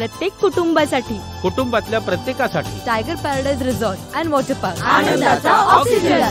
प्रत्येक कुटुंबासाठी, कुटुंबातल्या प्रत्येकासाठी tiger paradise resort and water park, आनंदाचा ऑक्सिजन.